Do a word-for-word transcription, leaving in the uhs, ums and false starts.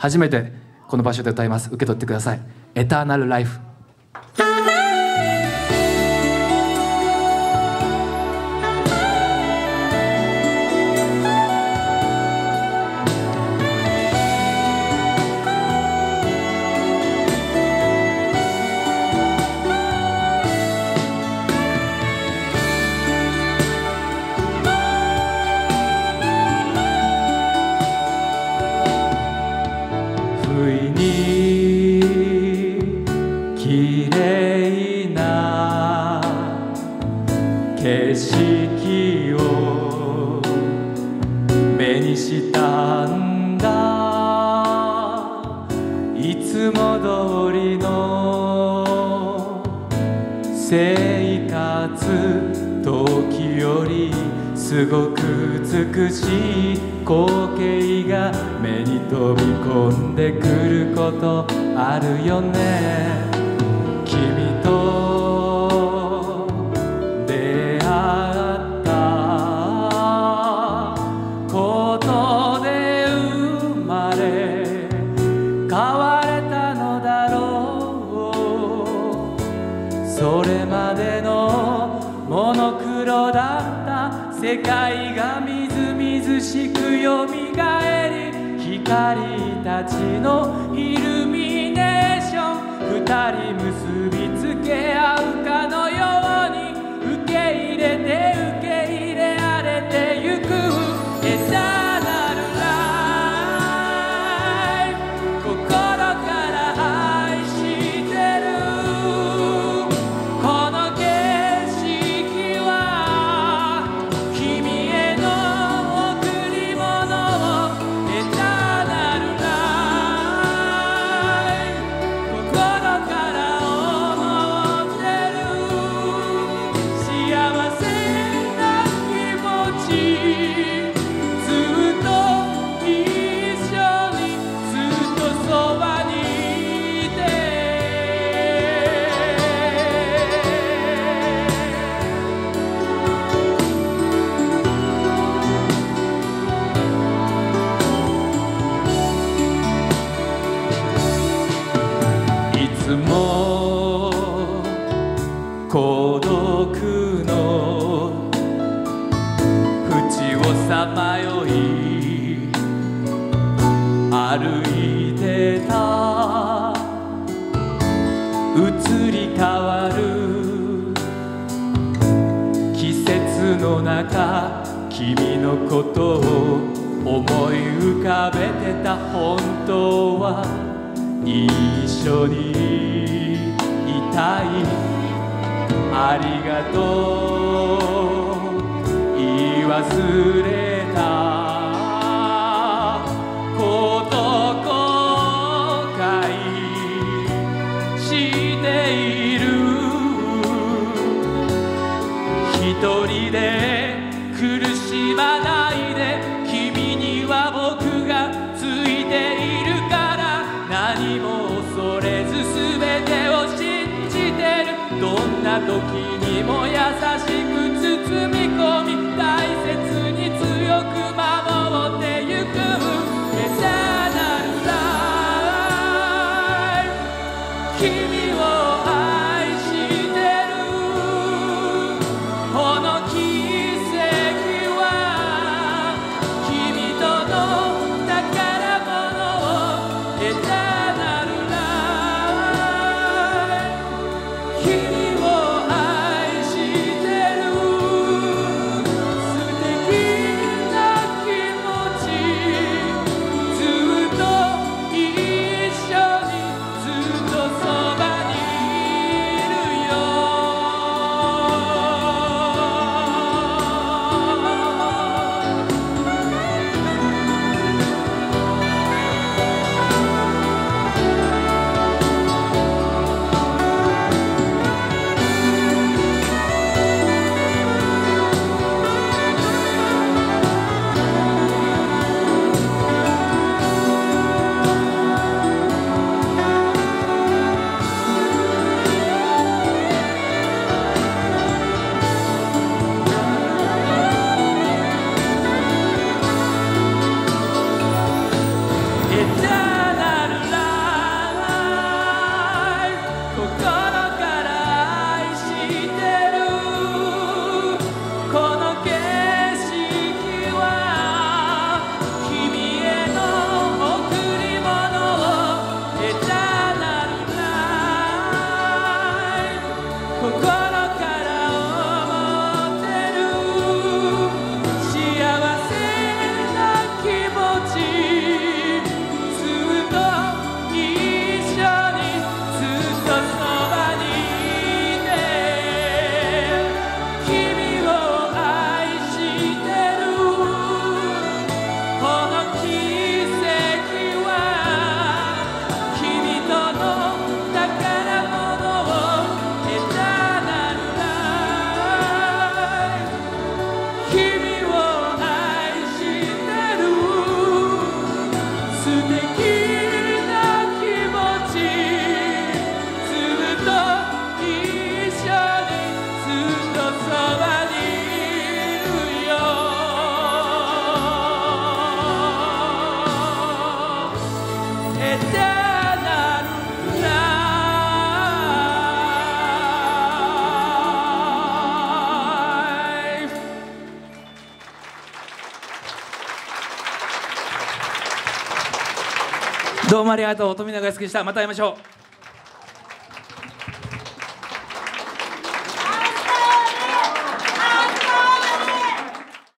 初めてこの場所で歌います。受け取ってください。エターナルライフ。すごく美しい光景が目に飛び込んでくることあるよね。君と出会ったことで生まれ変われたのだろう。それまでのモノクロだ世界がみずみずしくよみがえり、光たちのイルミネーション、二人結びつけ合うかのように受け入れて受け入れられてゆく。エターナルライフ、心から愛してるこの君のことを思い浮かべてた。本当は一緒にいたい。ありがとう言い忘れたこと後悔している。一人で時にも優しく包み込み大切に強く守ってゆく。エターナルライフ、君を愛してるこの奇跡は君との宝物を。エターナルライフ、君「どうもありがとう。富永祐介でした。また会いましょう。